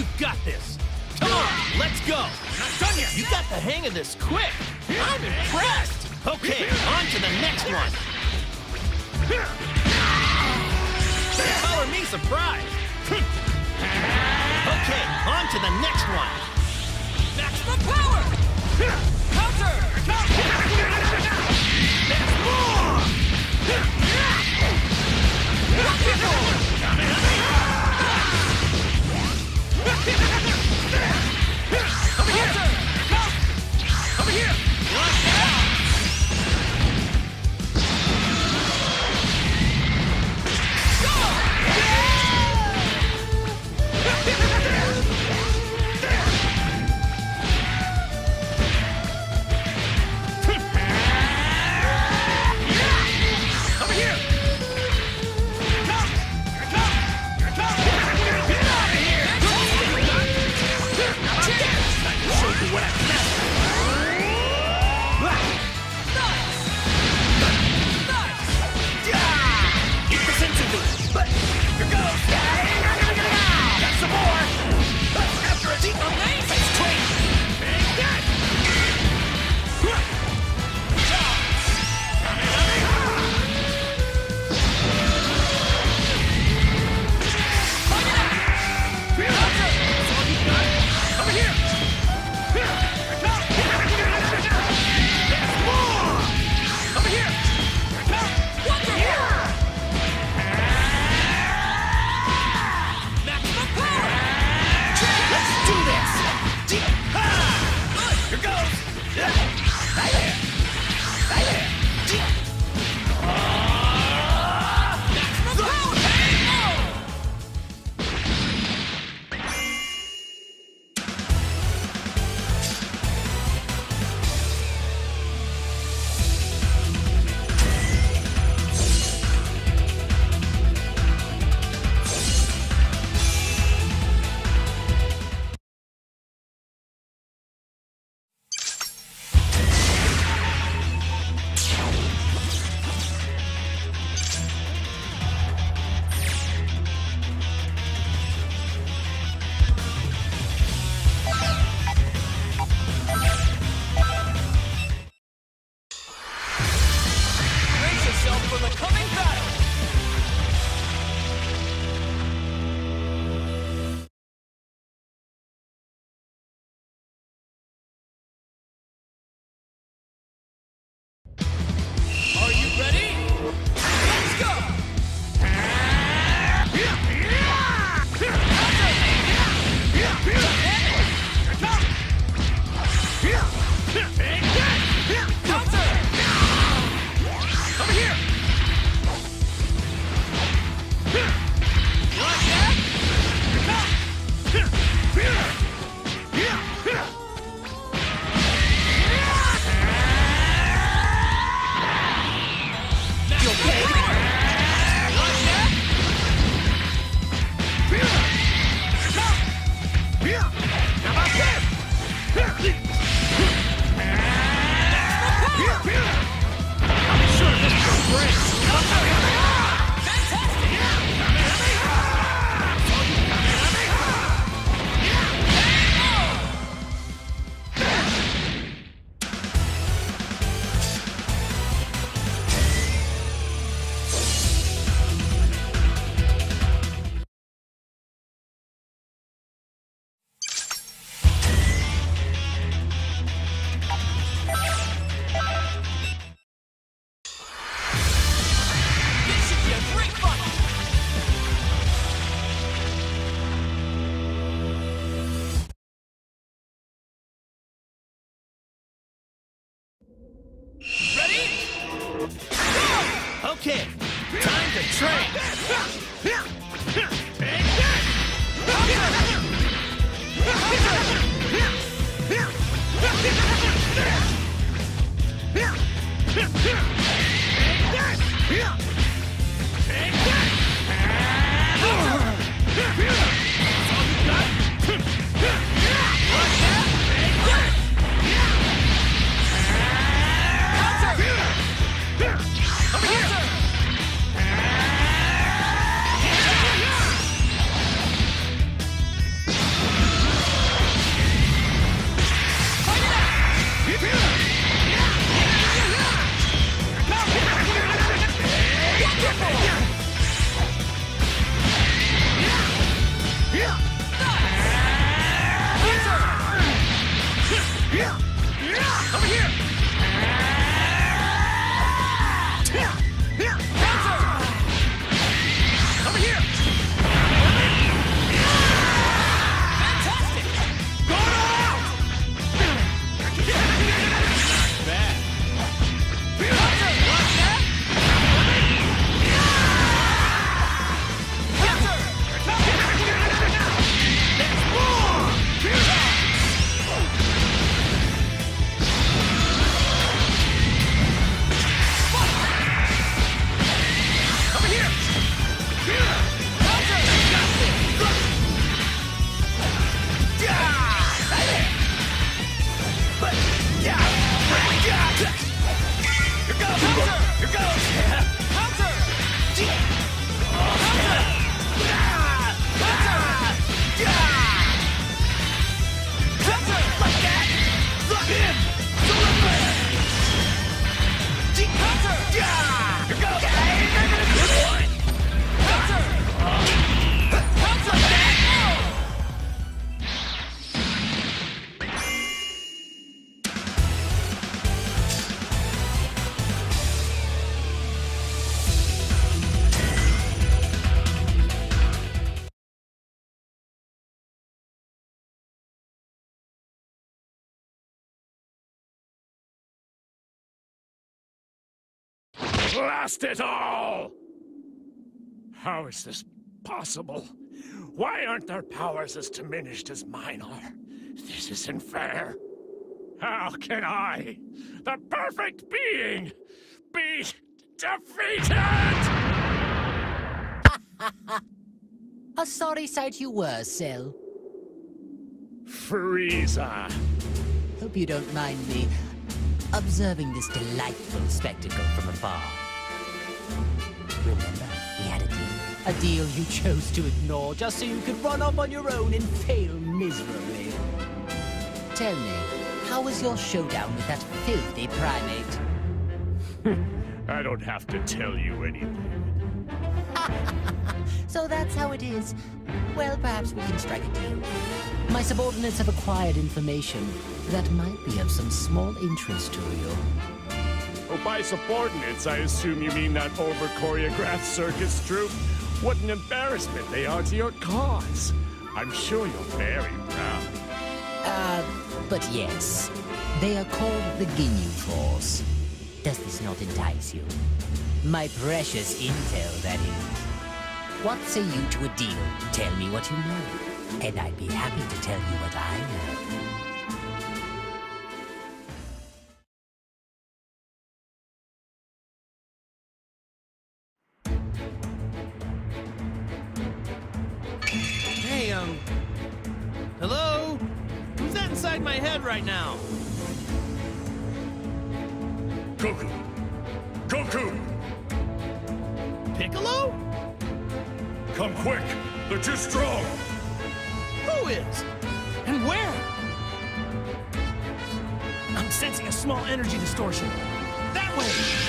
You got this. Come on, let's go. Not done yet. You got the hang of this quick. I'm impressed. Okay, on to the next one. Color me surprised. Okay, on to the next one. That's the power. Counter. That's more. Come here. Okay, time to train! Blast it all! How is this possible? Why aren't their powers as diminished as mine are? This isn't fair. How can I, the perfect being, be defeated? A sorry sight you were, Cell. Frieza. Hope you don't mind me observing this delightful spectacle from afar. Remember, we had a deal. A deal you chose to ignore just so you could run off on your own and fail miserably. Tell me, how was your showdown with that filthy primate? I don't have to tell you anything. So that's how it is. Well, perhaps we can strike a deal. My subordinates have acquired information that might be of some small interest to you. Oh, by subordinates, I assume you mean that over-choreographed circus troupe? What an embarrassment they are to your cause. I'm sure you're very proud. But yes, they are called the Ginyu Force. Does this not entice you? My precious intel, that is. What say you to a deal? Tell me what you know, and I'd be happy to tell you what I know. Hello? Who's that inside my head right now? Goku! Goku! Piccolo? Come quick! They're too strong! Who is? And where? I'm sensing a small energy distortion. That way! Yeah!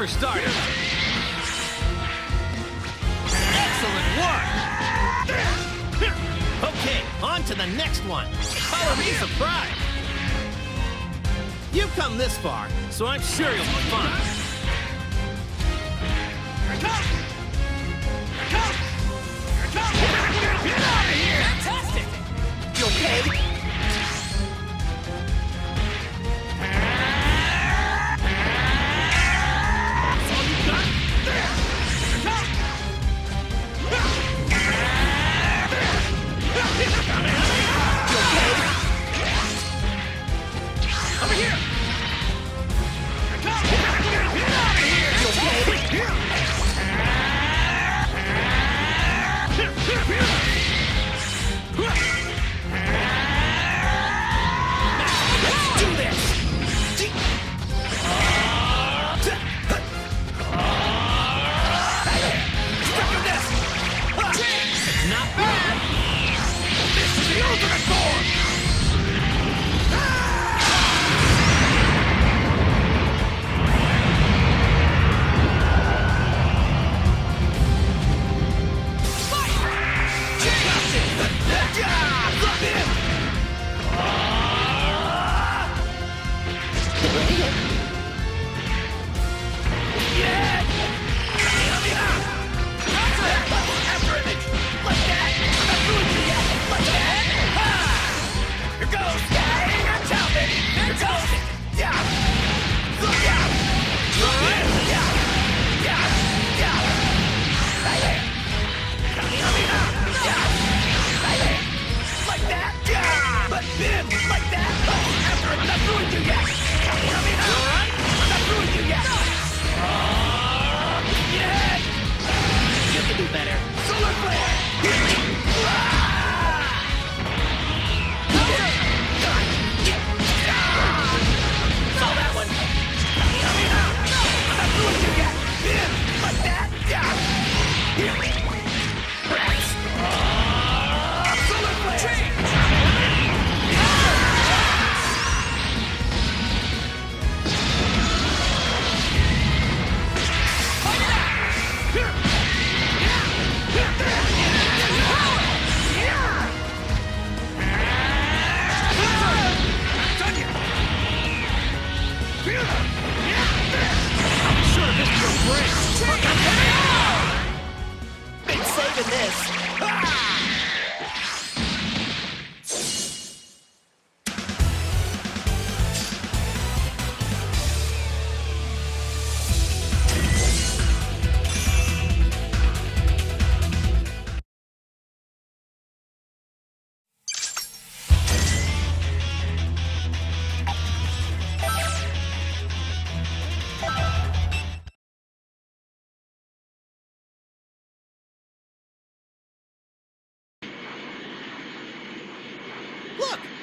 For starters. Excellent work! Okay, on to the next one. Follow me, surprise! You've come this far, so I'm sure you'll be fine. Here it comes! Here it comes! Here it comes! Get out of here! Fantastic! You okay? Yeah!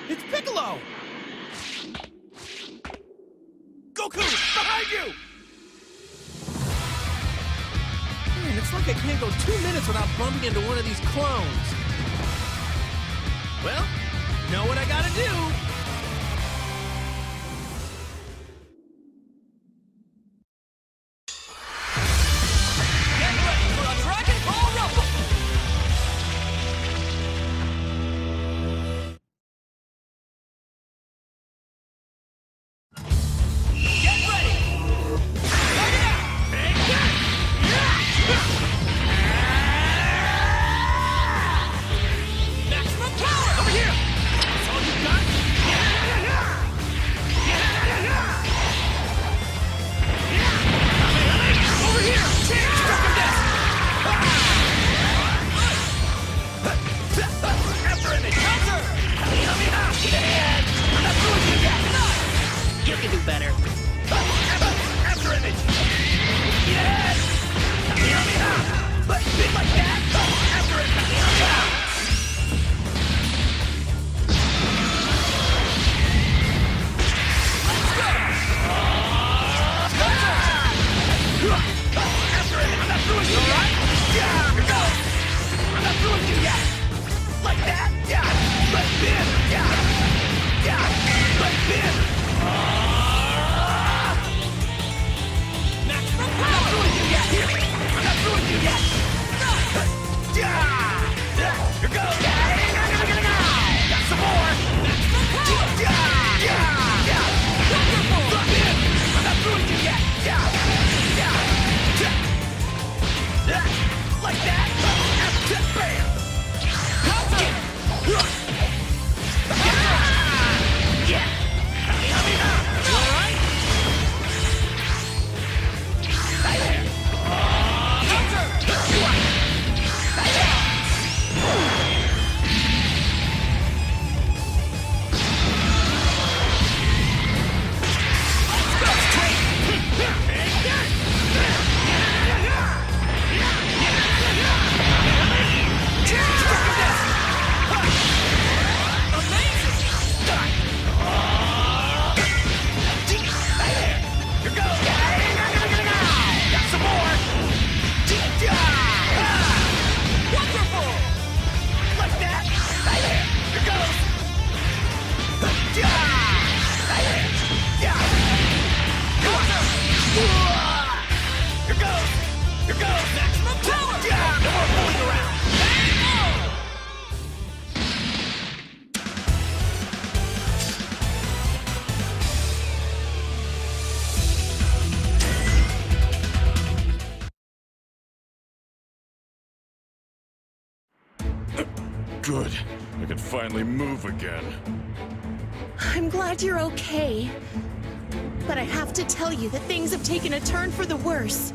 It's Piccolo! Goku, behind you! Man, it's like I can't go 2 minutes without bumping into one of these clones. Well, know what I gotta do. Good. I can finally move again. I'm glad you're okay. But I have to tell you that things have taken a turn for the worse.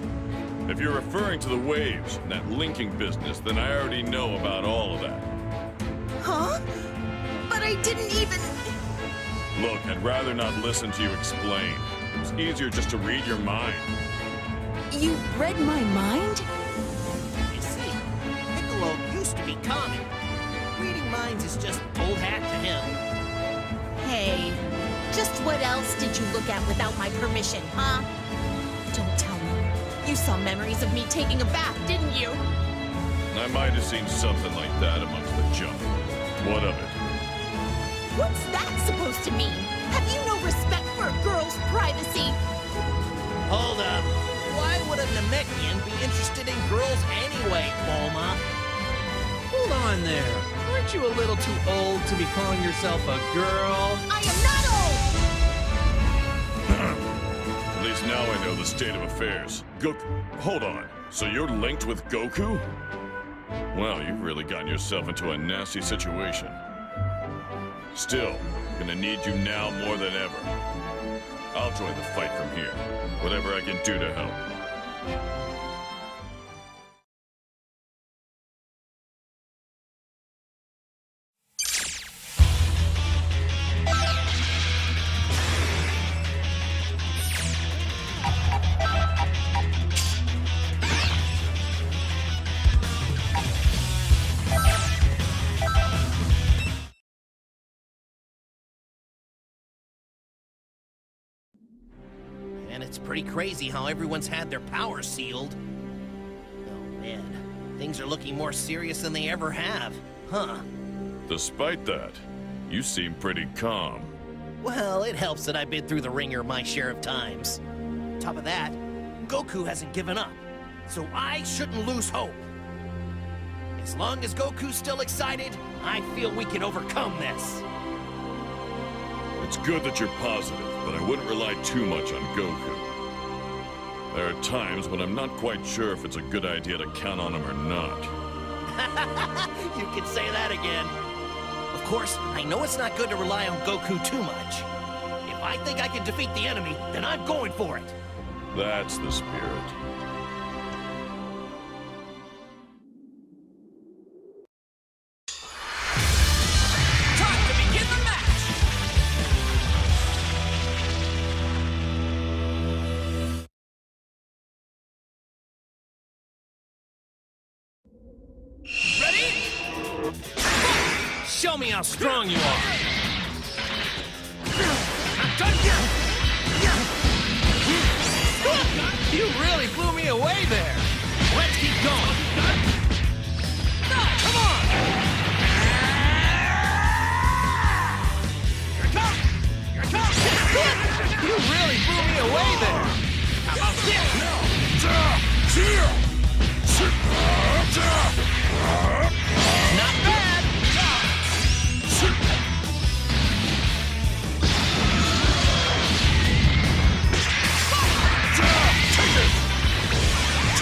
If you're referring to the waves and that linking business, then I already know about all of that. Huh? But I didn't even... Look, I'd rather not listen to you explain. It was easier just to read your mind. You read my mind? You see, Piccolo used to be common. Reading minds is just old hat to him. Hey, just what else did you look at without my permission, huh? Don't tell me. You saw memories of me taking a bath, didn't you? I might have seen something like that amongst the junk. What of it? What's that supposed to mean? Have you no respect for a girl's privacy? Hold up. Why would a Namekian be interested in girls anyway, Bulma? Hold on there. Aren't you a little too old to be calling yourself a girl? I am not old! At least now I know the state of affairs. Goku, hold on. So you're linked with Goku? Wow, you've really gotten yourself into a nasty situation. Still, I'm gonna need you now more than ever. I'll join the fight from here. Whatever I can do to help. It's pretty crazy how everyone's had their power sealed. Oh man, things are looking more serious than they ever have, huh? Despite that, you seem pretty calm. Well, it helps that I've been through the ringer my share of times. Top of that, Goku hasn't given up, so I shouldn't lose hope. As long as Goku's still excited, I feel we can overcome this. It's good that you're positive, but I wouldn't rely too much on Goku. There are times when I'm not quite sure if it's a good idea to count on him or not. You can say that again. Of course, I know it's not good to rely on Goku too much. If I think I can defeat the enemy, then I'm going for it. That's the spirit. Show me how strong you are! I'm done here! You really blew me away there! Let's keep going! Come on! Here it comes! Here it comes! You really blew me away there! How about this? Not bad!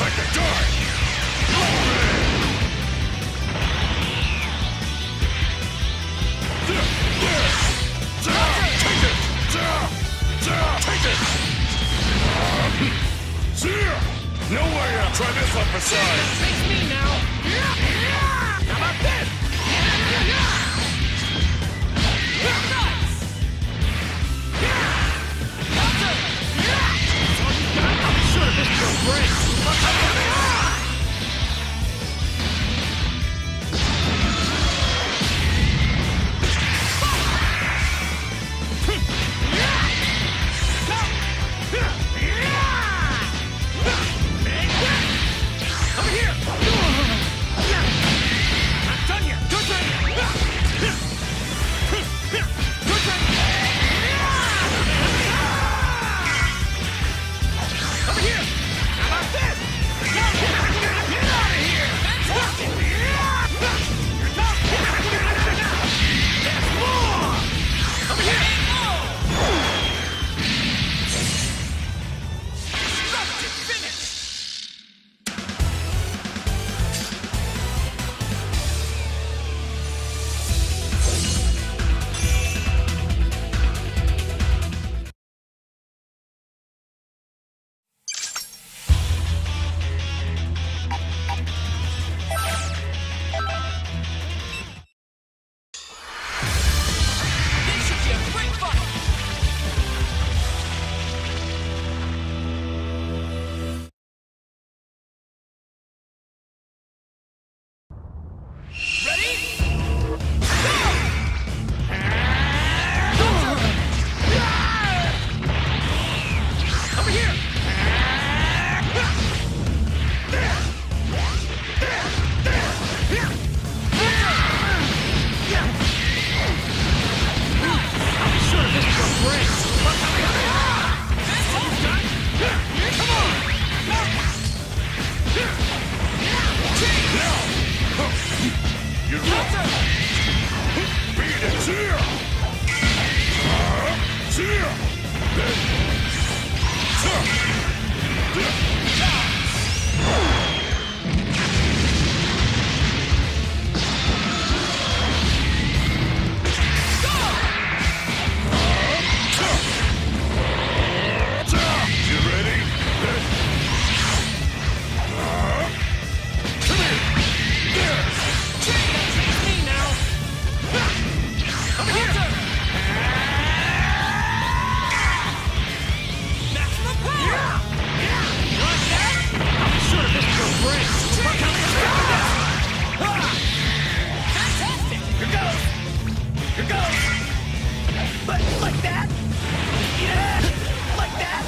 Like a dog! Take it! Take it! No way! I'll try this one for size! Face me now! How about this? I'm sure this will break! Like that? Yeah! Like that?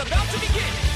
About to begin!